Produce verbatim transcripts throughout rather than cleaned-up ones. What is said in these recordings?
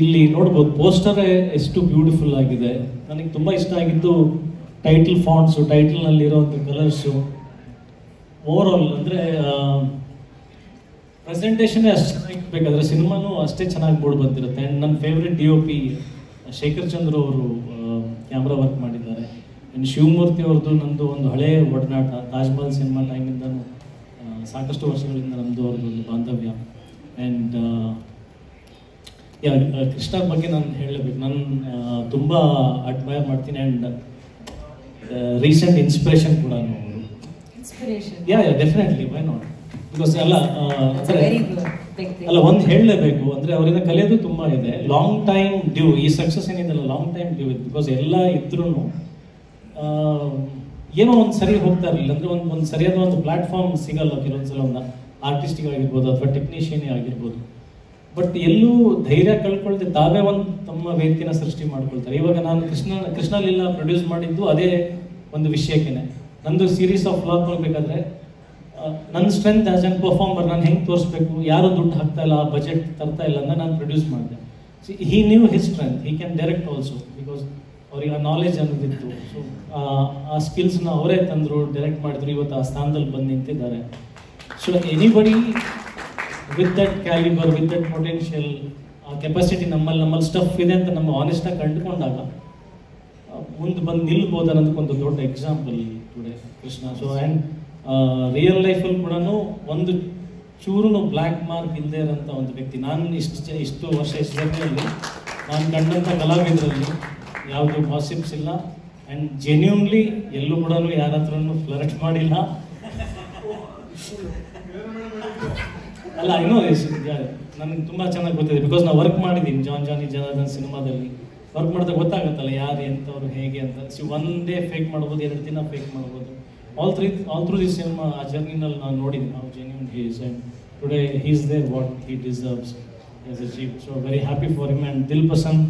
ಇಲ್ಲಿ ನೋಡಬಹುದು ಪೋಸ್ಟರ್ ಎಷ್ಟು ಬ್ಯೂಟಿಫುಲ್ ಆಗಿದೆ ನನಗೆ ತುಂಬಾ ಇಷ್ಟ ಆಗಿತ್ತು ಟೈಟಲ್ ಫಾಂಟ್ಸ್ ಟೈಟಲ್ ನಲ್ಲಿ ಇರುವಂತ ಕಲರ್ಸ್ ಓವರ್ ಆಲ್ ಅಂದ್ರೆ ಪ್ರೆಸೆಂಟೇಷನ್ ಅಷ್ಟೇ ಚೆನ್ನಾಗಿರಬೇಕಾದ್ರೆ ಸಿನಿಮಾನು ಅಷ್ಟೇ ಚೆನ್ನಾಗಿ ಬೋರ್ಡ್ ಬಂದಿರುತ್ತೆ ಅಂಡ್ ನನ್ನ ಫೇವರಿಟ್ ಡಿಒಪಿ ಶೇಖರ್ ಚಂದ್ರ ಅವರು ಕ್ಯಾಮೆರಾ ವರ್ಕ್ ಮಾಡಿದ್ದಾರೆ ಅಂಡ್ ಶಿವಮೂರ್ತಿ ಅವರದು ನಂದು ಒಂದು ಹಳೆ ಒಡನಾಟ ತಾಜ್ ಮಹಲ್ ಸಿನಿಮಾ ಟೈಮಿಂದನೂ ಸಾಕಷ್ಟು ವರ್ಷಗಳಿಂದ ನಮ್ಮದು ಅವ್ರದ್ದು ಒಂದು ಬಾಂಧವ್ಯ ಆ್ಯಂಡ್ ಕೃಷ್ಣ ಬಗ್ಗೆ ನಾನು ಹೇಳಬೇಕು ನಾನು ತುಂಬ ಅಡ್ಮೈರ್ ಮಾಡ್ತೀನಿ ಆ್ಯಂಡ್ ರೀಸೆಂಟ್ ಇನ್ಸ್ಪಿರೇಷನ್ ಕೂಡ ಅವರು yeah yeah definitely why not because ಅಲ್ಲ ಅಲ್ಲ ಒಂದು ಹೇಳಲೇಬೇಕು ಅಂದರೆ ಅವರಿಂದ ಕಲಿಯೋದು ತುಂಬ ಇದೆ ಲಾಂಗ್ ಟೈಮ್ ಡ್ಯೂ ಈ ಸಕ್ಸಸ್ ಏನಿದೆಲ್ಲ ಲಾಂಗ್ ಟೈಮ್ ಡ್ಯೂ ಇದೆ ಬಿಕಾಸ್ ಎಲ್ಲ ಇದ್ರೂ ಏನೋ ಒಂದು ಸರಿ ಹೋಗ್ತಾ ಇರಲಿಲ್ಲ ಅಂದರೆ ಒಂದು ಒಂದು ಸರಿಯಾದ ಒಂದು ಪ್ಲಾಟ್ಫಾರ್ಮ್ ಸಿಗಲ್ಲ ಕೆಲವೊಂದ್ಸಲ ಒಂದು ಆರ್ಟಿಸ್ಟಿಗಾಗಿರ್ಬೋದು ಅಥವಾ ಟೆಕ್ನಿಷಿಯನೇ ಆಗಿರ್ಬೋದು ಬಟ್ ಎಲ್ಲೂ ಧೈರ್ಯ ಕಳ್ಕೊಳ್ದೆ ತಾವೇ ಒಂದು ತಮ್ಮ ವೇದಿಕೆನ ಸೃಷ್ಟಿ ಮಾಡ್ಕೊಳ್ತಾರೆ ಇವಾಗ ನಾನು ಕೃಷ್ಣ ಕೃಷ್ಣಲಿಲ್ಲ ಪ್ರೊಡ್ಯೂಸ್ ಮಾಡಿದ್ದು ಅದೇ ಒಂದು ವಿಷಯಕ್ಕೆ ನಂದು ಸೀರೀಸ್ ಆಫ್ ವ್ಲಾಗ್ ಹೋಗ್ಬೇಕಾದ್ರೆ ನನ್ನ ಸ್ಟ್ರೆಂತ್ ಆ್ಯಸ್ ಆ್ಯನ್ ಪರ್ಫಾರ್ಮರ್ ನಾನು ಹೆಂಗೆ ತೋರಿಸ್ಬೇಕು ಯಾರು ದುಡ್ಡು ಹಾಕ್ತಾ ಇಲ್ಲ ಬಜೆಟ್ ತರ್ತಾ ಇಲ್ಲ ಅಂತ ನಾನು ಪ್ರೊಡ್ಯೂಸ್ ಮಾಡಿದೆ see he knew his strength he can direct also because ಅವ್ರಿಗೆ ಆ ನಾಲೆಜ್ ಅನ್ನೋದಿತ್ತು ಸೊ ಆ ಸ್ಕಿಲ್ಸ್ನ ಅವರೇ ತಂದರು ಡೈರೆಕ್ಟ್ ಮಾಡಿದ್ರು ಇವತ್ತು ಆ ಸ್ಥಾನದಲ್ಲಿ ಬಂದು ನಿಂತಿದ್ದಾರೆ so anybody with that caliber with that potential ಆ ಕೆಪಾಸಿಟಿ ನಮ್ಮಲ್ಲಿ ನಮ್ಮಲ್ಲಿ ಸ್ಟಫ್ ಇದೆ ಅಂತ ನಮ್ಮ ಆನೆಸ್ಟಾಗಿ ಕಂಡುಕೊಂಡಾಗ ಮುಂದೆ ಬಂದು ನಿಲ್ಬೋದು ಅನ್ನೋದಕ್ಕೊಂದು ದೊಡ್ಡ example today Krishna so and real ಲೈಫಲ್ಲಿ ಕೂಡ ಒಂದು ಚೂರು ಬ್ಲ್ಯಾಕ್ ಮಾರ್ಕ್ ಇಲ್ಲದೆ ಇರೋಂಥ ಒಂದು ವ್ಯಕ್ತಿ ನಾನು ಇಷ್ಟು ಇಷ್ಟು ವರ್ಷ ಇಷ್ಟು ಜರ್ನಿಯಲ್ಲಿ ನಾನು ಕಂಡಂಥ ಕಲಾವಿದರಲ್ಲಿ ಯಾವುದು ಪಾಸಿಬ್ಸ್ ಇಲ್ಲ ಆ್ಯಂಡ್ ಜೆನ್ಯೂನ್ಲಿ ಎಲ್ಲೂ ಕೂಡ ಯಾರ ಹತ್ರನೂ ಫ್ಲರ್ಟ್ ಮಾಡಿಲ್ಲ ಅಲ್ಲ ಇನ್ನೂ ನನಗೆ ತುಂಬ ಚೆನ್ನಾಗಿ ಗೊತ್ತಿದೆ ಬಿಕಾಸ್ ನಾವು ವರ್ಕ್ ಮಾಡಿದ್ದೀನಿ ಜಾನ್ ಜಾನಿ ಜನಾರ್ದನ್ ಸಿನಿಮಾದಲ್ಲಿ ವರ್ಕ್ ಮಾಡಿದಾಗ ಗೊತ್ತಾಗುತ್ತಲ್ಲ ಯಾರು ಎಂಥವ್ರು ಹೇಗೆ ಅಂತ ಸಿ ಒನ್ ಡೇ ಫೇಕ್ ಮಾಡ್ಬೋದು ಎರಡು ದಿನ ಫೇಕ್ ಮಾಡ್ಬೋದು ಆಲ್ ತ್ರೀ ಆಲ್ ಥ್ರೂ ಈ ಸಿನಿಮಾ ಆ ಜರ್ನಿನಲ್ಲಿ ನಾನು ನೋಡಿದ್ದೀನಿ ನಾವು genuine he is and today he is there what he deserves as a chief so very happy for him and Dil Pasand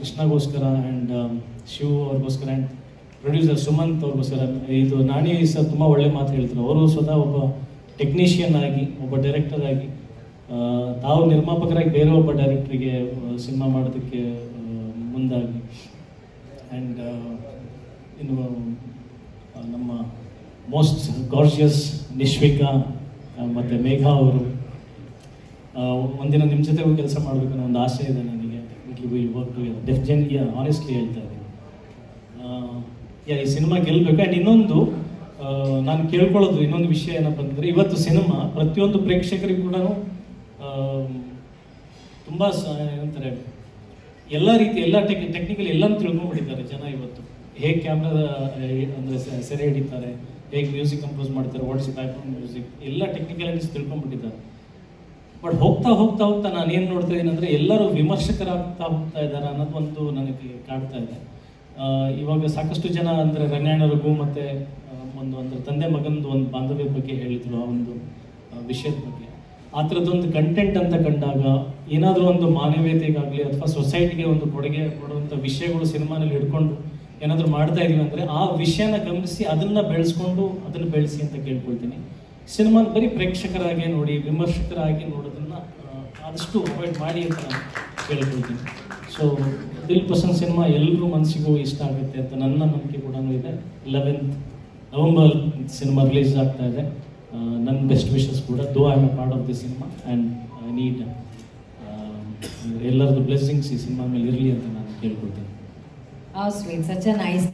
ಕೃಷ್ಣಗೋಸ್ಕರ and Shiv ಅವ್ರಿಗೋಸ್ಕರ ಆ್ಯಂಡ್ ಪ್ರೊಡ್ಯೂಸರ್ ಸುಮಂತ್ ಅವ್ರಿಗೋಸ್ಕರ ಇದು ನಾಣಿ ಸರ್ ತುಂಬ ಒಳ್ಳೆ ಮಾತು ಹೇಳ್ತಾರೆ ಅವರು ಸ್ವತಃ ಒಬ್ಬ ಟೆಕ್ನಿಷಿಯನ್ ಆಗಿ ಒಬ್ಬ ಡೈರೆಕ್ಟರ್ ಆಗಿ ತಾವು ನಿರ್ಮಾಪಕರಾಗಿ ಬೇರೆ ಒಬ್ಬ ಡೈರೆಕ್ಟ್ರಿಗೆ ಸಿನಿಮಾ ಮಾಡೋದಕ್ಕೆ ಮುಂದಾಗಿ ಆ್ಯಂಡ್ ಇನ್ನು ನಮ್ಮ ಮೋಸ್ಟ್ ಗಾರ್ಜಿಯಸ್ ನಿಶ್ವಿಕಾ ಮತ್ತು ಮೇಘಾ ಅವರು ಒಂದಿನ ನಿಮ್ಮ ಜೊತೆಗೂ ಕೆಲಸ ಮಾಡಬೇಕು ಅನ್ನೋ ಒಂದು ಆಸೆ ಇದೆ ನನಗೆ will work together definitely honestly ಹೇಳ್ತಾ ಇದ್ದೀನಿ ಯಾ ಈ ಸಿನಿಮಾ ಗೆಲ್ಲಬೇಕು ಆ್ಯಂಡ್ ಇನ್ನೊಂದು ನಾನು ಕೇಳ್ಕೊಳ್ಳೋದು ಇನ್ನೊಂದು ವಿಷಯ ಏನಪ್ಪ ಅಂತಂದರೆ ಇವತ್ತು ಸಿನಿಮಾ ಪ್ರತಿಯೊಂದು ಪ್ರೇಕ್ಷಕರಿಗೂ ಕೂಡ ತುಂಬ ಏನಂತಾರೆ ಎಲ್ಲ ರೀತಿ ಎಲ್ಲ ಟೆಕ್ ಟೆಕ್ನಿಕಲ್ ಎಲ್ಲನೂ ತಿಳ್ಕೊಂಡ್ಬಿಟ್ಟಿದ್ದಾರೆ ಜನ ಇವತ್ತು ಹೇಗೆ ಕ್ಯಾಮ್ರಾದ ಅಂದರೆ ಸೆರೆ ಹಿಡಿತಾರೆ ಹೇಗೆ ಮ್ಯೂಸಿಕ್ ಕಂಪೋಸ್ ಮಾಡ್ತಾರೆ ವಾಟ್ಸ್ ಬ್ಯಾಕ್ಗ್ರೌಂಡ್ ಮ್ಯೂಸಿಕ್ ಎಲ್ಲ ಟೆಕ್ನಿಕಲಿಟೀಸ್ ತಿಳ್ಕೊಂಡ್ಬಿಟ್ಟಿದ್ದಾರೆ ಬಟ್ ಹೋಗ್ತಾ ಹೋಗ್ತಾ ಹೋಗ್ತಾ ನಾನು ಏನು ನೋಡ್ತಾ ಇದ್ದೀನಿ ಅಂದರೆ ಎಲ್ಲರೂ ವಿಮರ್ಶಕರಾಗ್ತಾ ಹೋಗ್ತಾ ಇದ್ದಾರೆ ಅನ್ನೋದು ಒಂದು ನನಗೆ ಕಾಡ್ತಾ ಇದೆ ಇವಾಗ ಸಾಕಷ್ಟು ಜನ ಅಂದರೆ ರಂಗಾಯಣರಿಗೂ ಮತ್ತು ಒಂದು ಅಂದರೆ ತಂದೆ ಮಗನದು ಒಂದು ಬಾಂಧವ್ಯ ಬಗ್ಗೆ ಹೇಳಿದ್ರು ಆ ಒಂದು ವಿಷಯದ ಬಗ್ಗೆ ಆ ಥರದ್ದೊಂದು ಕಂಟೆಂಟ್ ಅಂತ ಕಂಡಾಗ ಏನಾದರೂ ಒಂದು ಮಾನವೀಯತೆಗಾಗಲಿ ಅಥವಾ ಸೊಸೈಟಿಗೆ ಒಂದು ಕೊಡುಗೆ ಕೊಡುವಂಥ ವಿಷಯಗಳು ಸಿನಿಮಾನಲ್ಲಿ ಹಿಡ್ಕೊಂಡು ಏನಾದರೂ ಮಾಡ್ತಾ ಇದೀವಿ ಅಂದರೆ ಆ ವಿಷಯನ ಗಮನಿಸಿ ಅದನ್ನು ಬೆಳೆಸ್ಕೊಂಡು ಅದನ್ನು ಬೆಳೆಸಿ ಅಂತ ಕೇಳ್ಕೊಳ್ತೀನಿ ಸಿನಿಮಾನ ಬರೀ ಪ್ರೇಕ್ಷಕರಾಗಿ ನೋಡಿ ವಿಮರ್ಶಕರಾಗಿ ನೋಡೋದನ್ನು ಆದಷ್ಟು ಅವಾಯ್ಡ್ ಮಾಡಿ ಅಂತ ನಾನು ಕೇಳ್ಕೊಳ್ತೀನಿ ಸೊ ದಿಲ್ ಪಸಂದ್ ಸಿನಿಮಾ ಎಲ್ಲರೂ ಮನಸ್ಸಿಗೂ ಇಷ್ಟ ಆಗುತ್ತೆ ಅಂತ ನನ್ನ ನಂಬಿಕೆ ಕೂಡ ಇದೆ ಇಲೆವೆಂತ್ ನವಂಬರ್ ಸಿನಿಮಾ ರಿಲೀಸ್ ಆಗ್ತಾ ಇದೆ ನನ್ನ ಬೆಸ್ಟ್ ವಿಶಸ್ ಕೂಡ though I am a part of the cinema and I need ಎಲ್ಲರದ್ದು ಬ್ಲೆಸ್ಸಿಂಗ್ಸ್ ಈ ಸಿನಿಮಾ ಮೇಲೆ ಇರಲಿ ಅಂತ ನಾನು ಕೇಳ್ಕೊಳ್ತೀನಿ.